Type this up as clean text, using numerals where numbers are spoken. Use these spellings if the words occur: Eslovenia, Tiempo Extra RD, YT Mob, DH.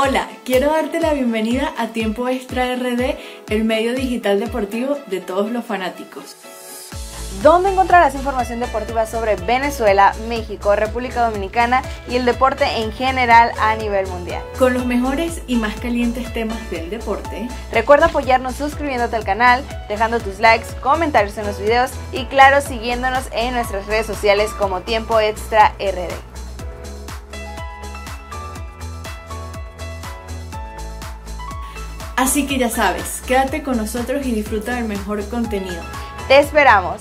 Hola, quiero darte la bienvenida a Tiempo Extra RD, el medio digital deportivo de todos los fanáticos. Donde encontrarás información deportiva sobre Venezuela, México, República Dominicana y el deporte en general a nivel mundial. Con los mejores y más calientes temas del deporte. Recuerda apoyarnos suscribiéndote al canal, dejando tus likes, comentarios en los videos y claro, siguiéndonos en nuestras redes sociales como Tiempo Extra RD. Así que ya sabes, quédate con nosotros y disfruta del mejor contenido. ¡Te esperamos!